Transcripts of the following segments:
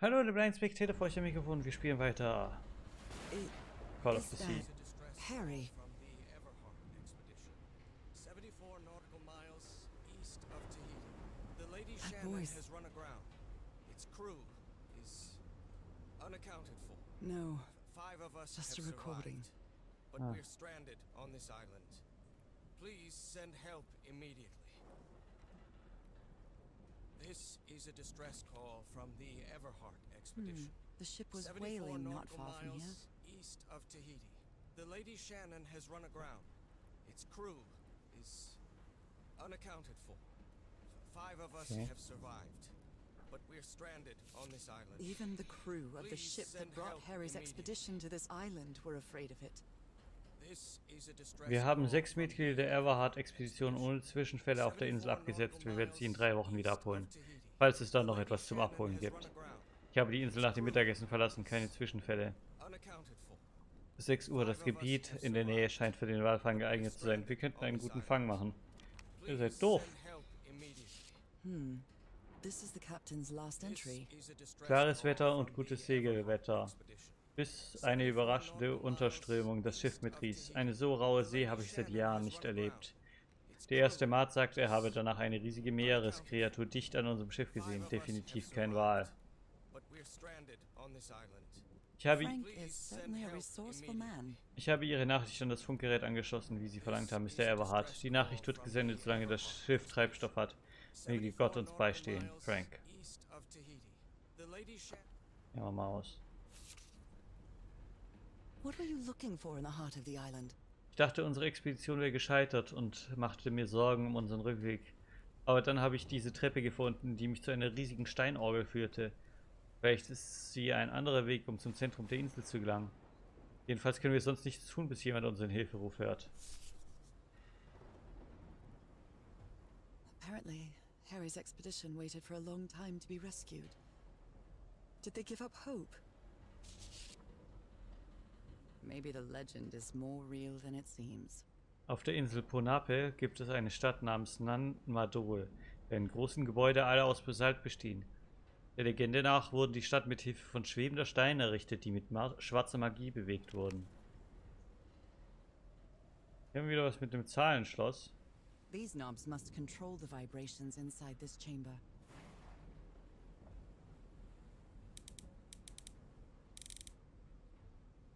Hallo, der BlindSpectator vor euch am Mikrofon. Wir spielen weiter. Call of the Sea. Harry. From the Everhart expedition, 74 nautical miles east of Tahiti. The Lady Shannon has run aground. Its crew is unaccounted for. No. 5 of us just have a recording. Survived, but we're stranded on this island. Please send help immediately. This is a distress call from the Everhart expedition. The ship was whaling not far from here, east of Tahiti. The Lady Shannon has run aground. Its crew is unaccounted for. 5 of us have survived, but we're stranded on this island. Even the crew of the ship that brought Harry's expedition to this island were afraid of it. Wir haben 6 Mitglieder der Everhart-Expedition ohne Zwischenfälle auf der Insel abgesetzt. Wir werden sie in 3 Wochen wieder abholen, falls es dann noch etwas zum Abholen gibt. Ich habe die Insel nach dem Mittagessen verlassen, keine Zwischenfälle. 6 Uhr, das Gebiet in der Nähe scheint für den Walfang geeignet zu sein. Wir könnten einen guten Fang machen. Ihr seid doof. Klares Wetter und gutes Segelwetter. Bis eine überraschende Unterströmung das Schiff mitriss. Eine so raue See habe ich seit Jahren nicht erlebt. Der 1. Mart sagte, er habe danach eine riesige Meereskreatur dicht an unserem Schiff gesehen. Definitiv kein Wal. Ich habe Ihre Nachricht an das Funkgerät angeschossen, wie Sie verlangt haben, Mr. Everhart. Die Nachricht wird gesendet, solange das Schiff Treibstoff hat. Möge Gott uns beistehen, Frank. Ja, mach mal aus. Ich dachte, unsere Expedition wäre gescheitert und machte mir Sorgen um unseren Rückweg. Aber dann habe ich diese Treppe gefunden, die mich zu einer riesigen Steinorgel führte. Vielleicht ist sie ein anderer Weg, um zum Zentrum der Insel zu gelangen. Jedenfalls können wir sonst nichts tun, bis jemand unseren Hilferuf hört. Apparently, Harry's expedition waited for a long time to be rescued. Did they give up hope? Maybe the legend is more real than it seems. Auf der Insel Ponape gibt es eine Stadt namens Nan Madol, deren großen Gebäude alle aus Basalt bestehen. Der Legende nach wurde die Stadt mit Hilfe von schwebender Steine errichtet, die mit schwarzer Magie bewegt wurden. Hier haben wir wieder was mit dem Zahlenschloss. These knobs must control the vibrations inside this chamber.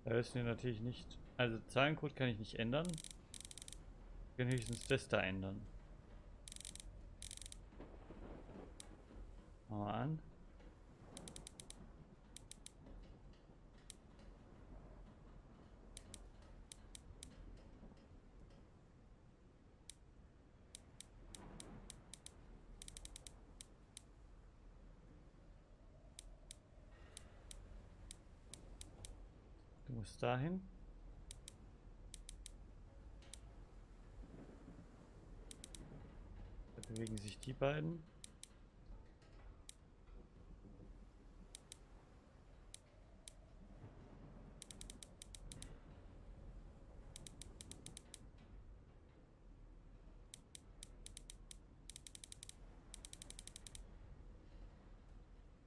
Da wissen wir natürlich nicht. Also Zahlencode kann ich nicht ändern. Ich kann höchstens das da ändern. Machen wir mal an. Muss dahin. Da bewegen sich die beiden.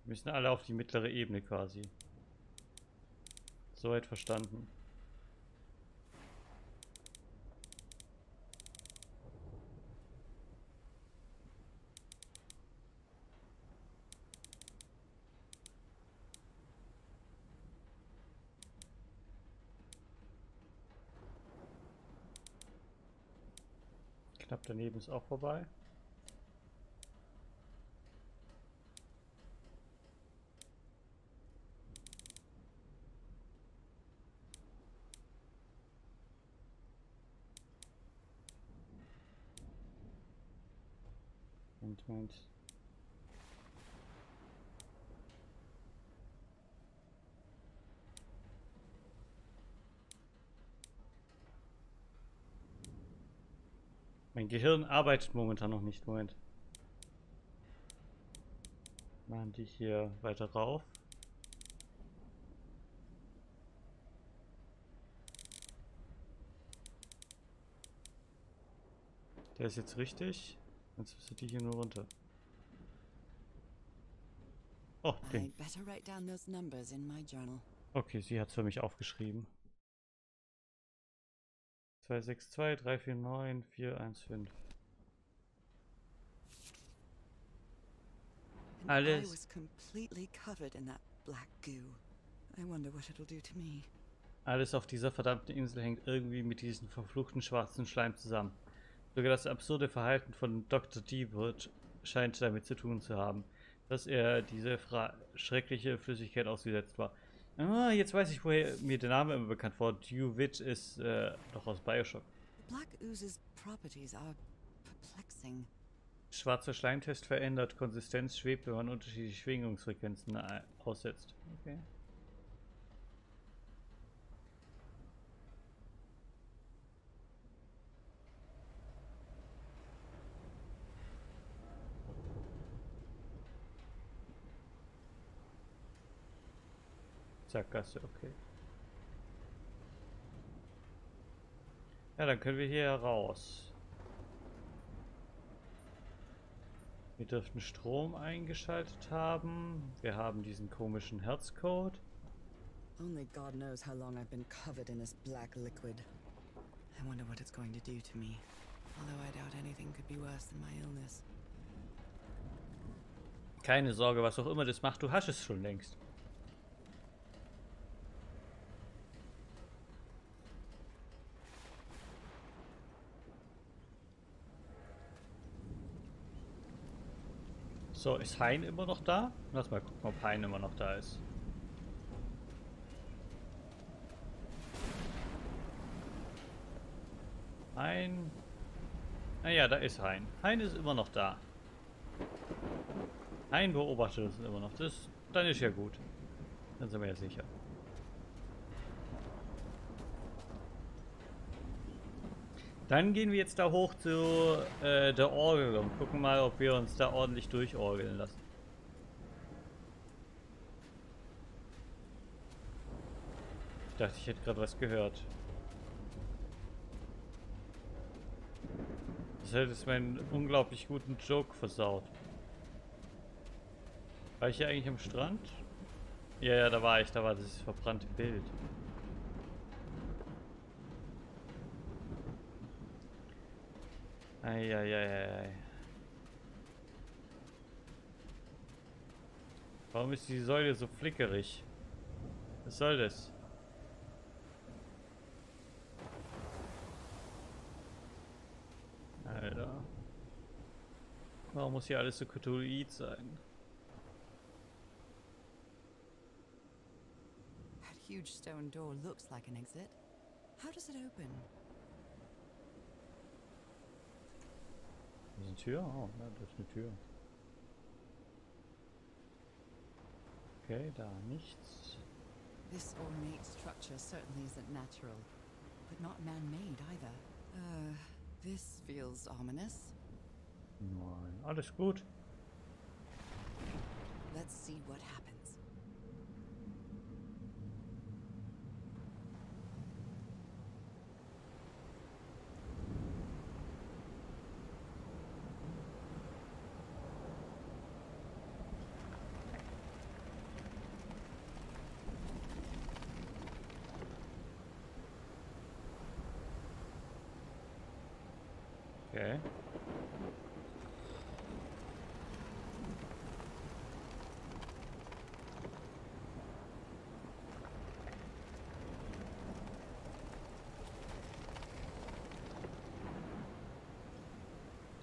Wir müssen alle auf die mittlere Ebene quasi. Soweit verstanden. Knapp daneben ist auch vorbei. Moment. Mein Gehirn arbeitet momentan noch nicht. Moment. Machen die hier weiter rauf. Der ist jetzt richtig. Jetzt müssen die hier nur runter. Oh, dang. Okay, sie hat es für mich aufgeschrieben. 262, 349, 415. Alles. I was completely covered in that black goo. I wonder what it'll do to me. Alles auf dieser verdammten Insel hängt irgendwie mit diesem verfluchten schwarzen Schleim zusammen. Sogar das absurde Verhalten von Dr. DeWitt scheint damit zu tun zu haben, dass er diese schreckliche Flüssigkeit ausgesetzt war. Ah, jetzt weiß ich, woher mir der Name immer bekannt war. DeWitt ist doch aus Bioshock. Schwarzer Schleimtest verändert Konsistenz, schwebt, wenn man unterschiedliche Schwingungsfrequenzen aussetzt. Okay. Sackgasse, okay. Ja, dann können wir hier raus. Wir dürften Strom eingeschaltet haben. Wir haben diesen komischen Herzcode. Only God knows how long I've been covered in this black liquid. I wonder what it's going to do to me. Although I doubt anything could be worse than my illness. Keine Sorge, was auch immer das macht, du hast es schon längst. So, ist Hein immer noch da? Lass mal gucken, ob Hein immer noch da ist. Hein. Naja, da ist Hein. Hein ist immer noch da. Hein beobachtet uns immer noch. Das, dann ist ja gut. Dann sind wir ja sicher. Dann gehen wir jetzt da hoch zu der Orgel und gucken mal, ob wir uns da ordentlich durchorgeln lassen. Ich dachte, ich hätte gerade was gehört. Das hätte jetzt meinen unglaublich guten Joke versaut. War ich hier eigentlich am Strand? Ja, ja, da war ich. Da war dieses verbrannte Bild. Eieiei. Warum ist die Säule so flickerig? Was soll das? Alter. Warum muss hier alles so cthulhuid sein? That huge stone door looks like an exit. How does it open? Ist eine Tür? Oh, ja, das ist eine Tür. Okay, da nichts. This ornate structure certainly isn't natural, but not man-made either. This feels ominous. Nein, alles gut. Let's see what happens. Okay.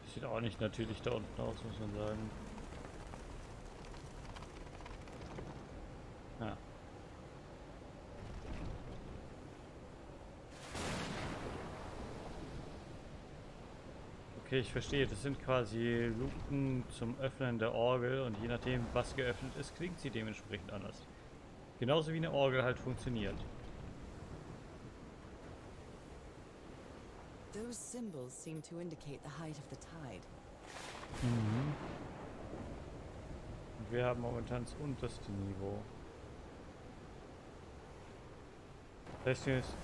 Das sieht auch nicht natürlich da unten aus, muss man sagen. Ja. Okay, ich verstehe, das sind quasi Luken zum Öffnen der Orgel und je nachdem, was geöffnet ist, klingt sie dementsprechend anders. Genauso wie eine Orgel halt funktioniert. Those symbols seem to indicate the height of the tide. Mhm. Und wir haben momentan das unterste Niveau. Das heißt,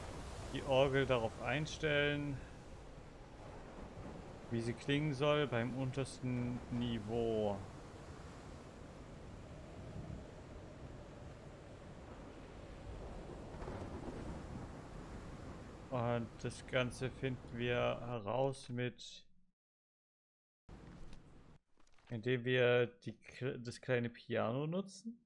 die Orgel darauf einstellen, wie sie klingen soll beim untersten Niveau. Und das Ganze finden wir heraus mit, indem wir das kleine Piano nutzen.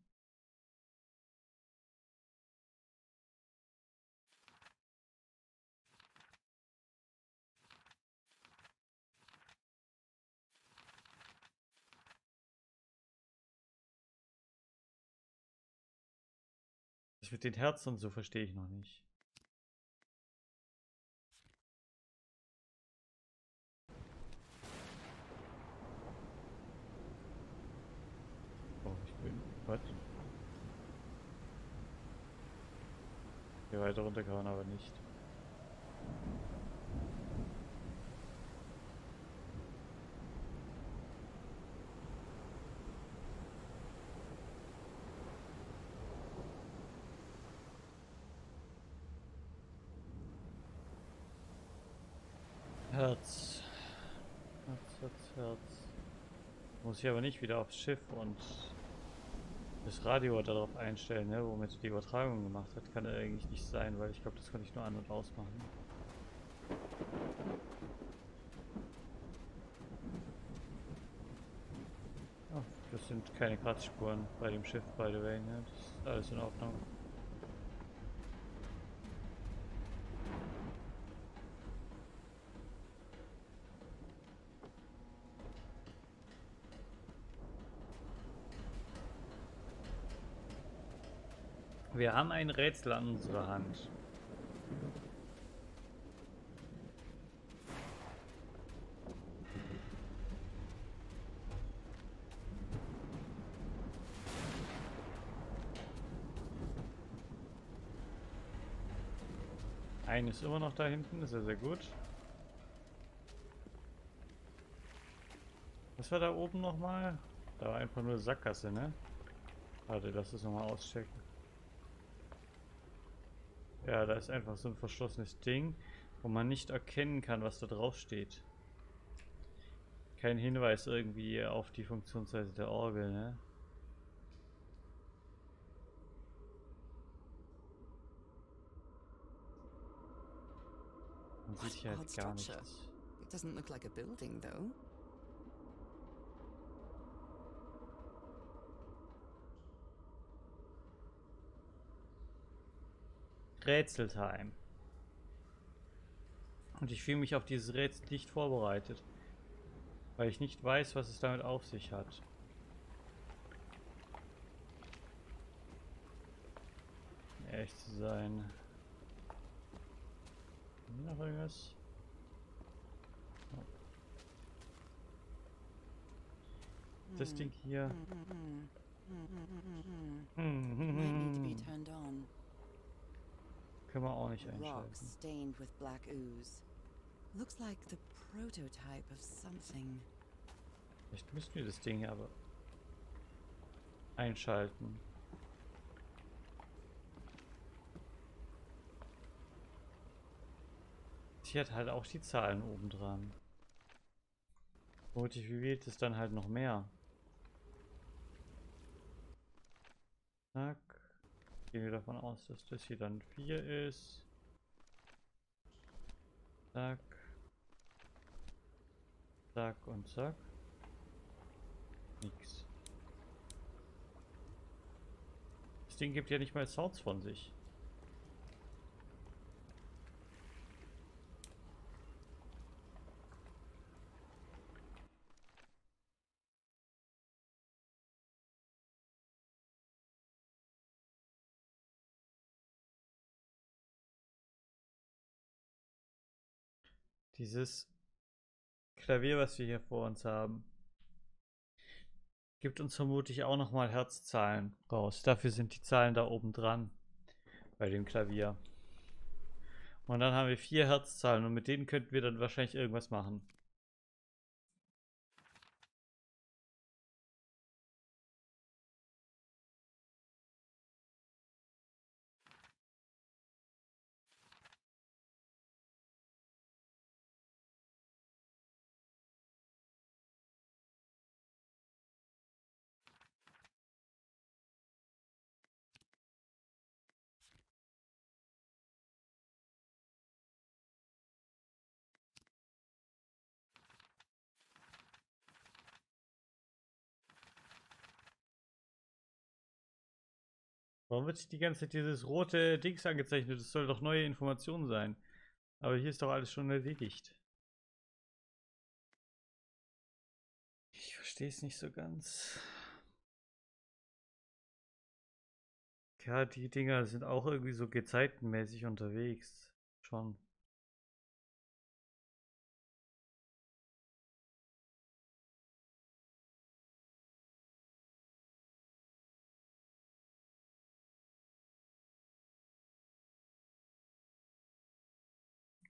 Das mit den Herzen und so verstehe ich noch nicht. Hier weiter runter kann man aber nicht. Herz. Herz, Herz, Herz. Muss ich aber nicht wieder aufs Schiff und das Radio darauf einstellen, ne, womit er die Übertragung gemacht hat, kann er eigentlich nicht sein, weil ich glaube, das kann ich nur an- und ausmachen. Oh, das sind keine Kratzspuren bei dem Schiff, by the way, ne? Das ist alles in Ordnung. Wir haben ein Rätsel an unserer Hand. Eine ist immer noch da hinten, das ist ja sehr gut. Was war da oben nochmal? Da war einfach nur Sackgasse, ne? Warte, lass es nochmal auschecken. Ja, da ist einfach so ein verschlossenes Ding, wo man nicht erkennen kann, was da drauf steht. Kein Hinweis irgendwie auf die Funktionsweise der Orgel, ne? Man sieht hier halt gar nichts. It doesn't look like a building though. Rätseltime. Und ich fühle mich auf dieses Rätsel nicht vorbereitet, weil ich nicht weiß, was es damit auf sich hat. Um ehrlich zu sein. Noch irgendwas? Das Ding hier. Können wir auch nicht einschalten. Vielleicht müssen wir das Ding hier aber einschalten. Sie hat halt auch die Zahlen oben dran. Motiviert es dann halt noch mehr. Zack. Gehen wir davon aus, dass das hier dann 4 ist. Zack. Zack und zack. Nix. Das Ding gibt ja nicht mal Sounds von sich. Dieses Klavier, was wir hier vor uns haben, gibt uns vermutlich auch nochmal Herzzahlen raus. Dafür sind die Zahlen da oben dran bei dem Klavier. Und dann haben wir 4 Herzzahlen und mit denen könnten wir dann wahrscheinlich irgendwas machen. Warum wird sich die ganze Zeit dieses rote Dings angezeichnet? Das soll doch neue Information sein. Aber hier ist doch alles schon erledigt. Ich verstehe es nicht so ganz. Ja, die Dinger sind auch irgendwie so gezeitenmäßig unterwegs. Schon.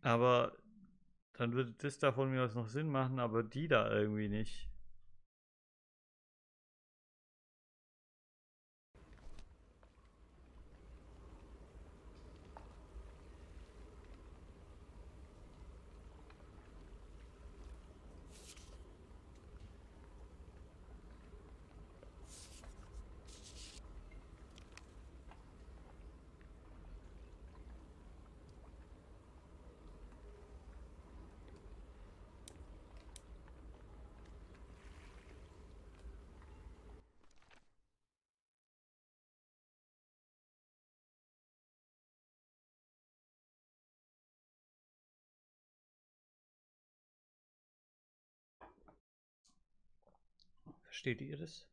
Aber dann würde das da von mir aus noch Sinn machen, aber die da irgendwie nicht. Versteht ihr das?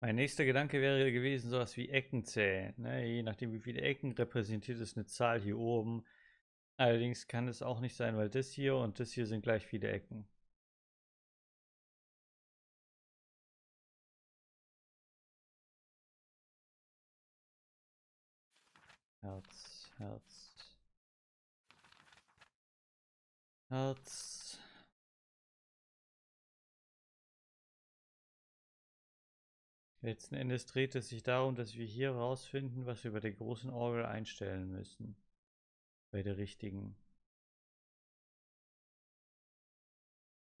Mein nächster Gedanke wäre gewesen, sowas wie Ecken zählen. Ne? Je nachdem, wie viele Ecken repräsentiert ist eine Zahl hier oben. Allerdings kann es auch nicht sein, weil das hier und das hier sind gleich viele Ecken. Herz, Herz, Herz. Letzten Endes dreht es sich darum, dass wir hier rausfinden, was wir bei der großen Orgel einstellen müssen. Bei der richtigen.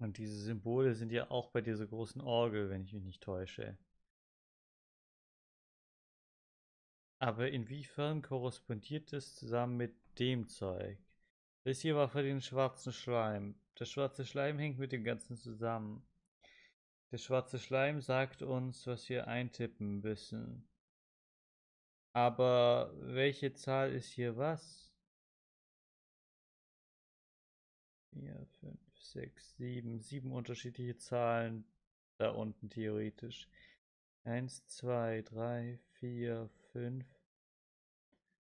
Und diese Symbole sind ja auch bei dieser großen Orgel, wenn ich mich nicht täusche. Aber inwiefern korrespondiert es zusammen mit dem Zeug? Das hier war für den schwarzen Schleim. Der schwarze Schleim hängt mit dem Ganzen zusammen. Der schwarze Schleim sagt uns, was wir eintippen müssen. Aber welche Zahl ist hier was? 4, 5, 6, 7. 7 unterschiedliche Zahlen da unten theoretisch. 1, 2, 3, 4, 5,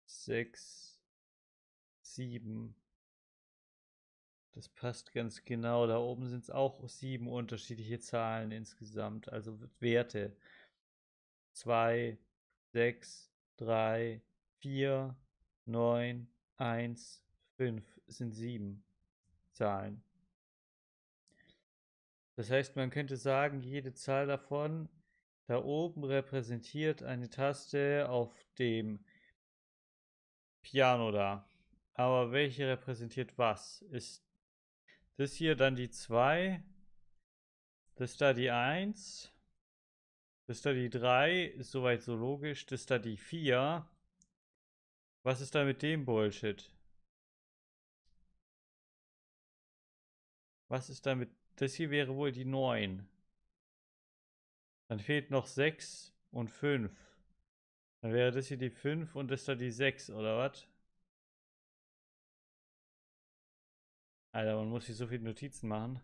6, 7. Das passt ganz genau. Da oben sind es auch 7 unterschiedliche Zahlen insgesamt, also Werte. 2, 6, 3, 4, 9, 1, 5 sind 7 Zahlen. Das heißt, man könnte sagen, jede Zahl davon da oben repräsentiert eine Taste auf dem Piano da. Aber welche repräsentiert was? Ist das hier dann die 2? Das da die 1? Das da die 3? Ist soweit so logisch. Das da die 4? Was ist da mit dem Bullshit? Was ist da mit... Das hier wäre wohl die 9. Dann fehlt noch 6 und 5. Dann wäre das hier die 5 und das da die 6, oder was? Alter, man muss sich so viele Notizen machen.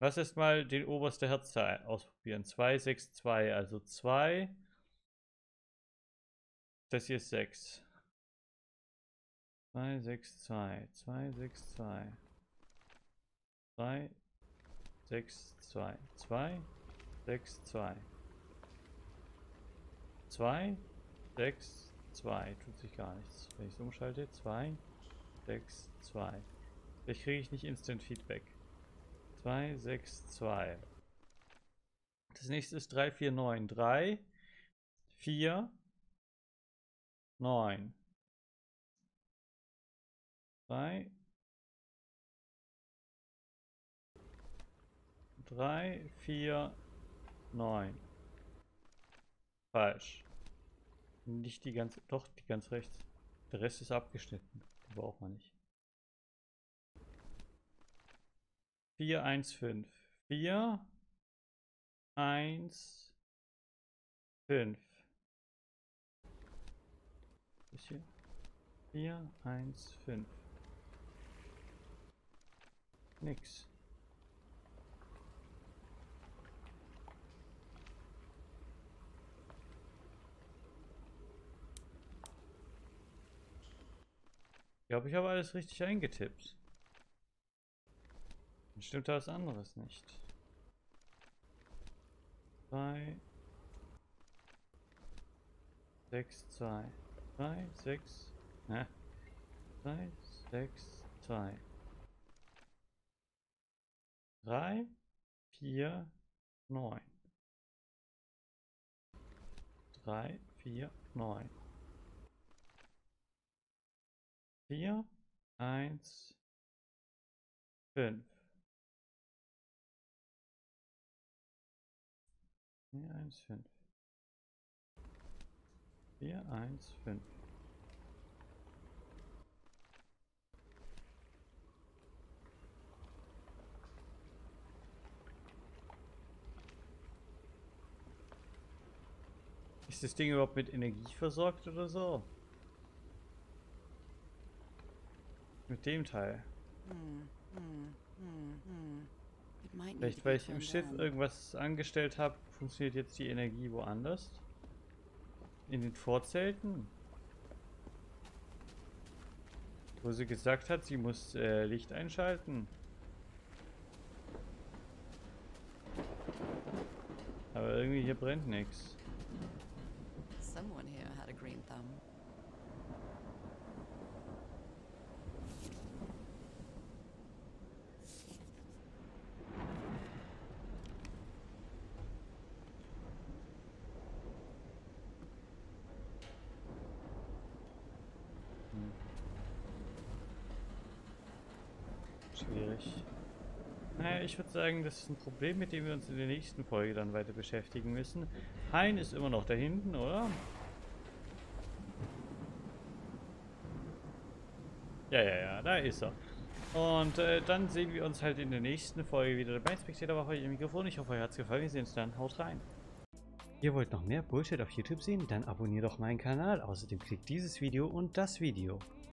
Lass erstmal den obersten Herzteil ausprobieren. 2, 6, 2. Also 2. Das hier ist 6. 2, 6, 2. 2, 6, 2. 3, 6, 2. 2. 6, 2. 2, 6, 2. Tut sich gar nichts. Wenn ich es umschalte, 2, 6, 2. Vielleicht kriege ich nicht Instant Feedback. 2, 6, 2. Das nächste ist 3, 4, 9. 3, 4, 9. 3, 3, 4, 9. Falsch. Nicht die ganz, doch die ganz rechts. Der Rest ist abgeschnitten. Braucht man nicht. 4, 1, 5. 4, 1, 5. Ist hier? 4, 1, 5. Nix. Ich glaube, ich habe alles richtig eingetippt. Dann stimmt da was anderes nicht. 2, 6, 2, 3, 6, 3, 6, 2, 3, 4, 9, 3, 4, 9, 4, 1, 5. 415. 415. Ist das Ding überhaupt mit Energie versorgt oder so? Mit dem Teil. Vielleicht weil ich im Schiff irgendwas angestellt habe, funktioniert jetzt die Energie woanders? In den Vorzelten? Wo sie gesagt hat, sie muss Licht einschalten. Aber irgendwie hier brennt nichts. Someone here had a green thumb. Ich würde sagen, das ist ein Problem, mit dem wir uns in der nächsten Folge dann weiter beschäftigen müssen. Hein ist immer noch da hinten, oder? Ja, da ist er. Und dann sehen wir uns halt in der nächsten Folge wieder. Der BlindSpectator war heute im Mikrofon. Ich hoffe, euch hat es gefallen. Wir sehen uns dann. Haut rein. Ihr wollt noch mehr Bullshit auf YouTube sehen? Dann abonniert doch meinen Kanal. Außerdem klickt dieses Video und das Video.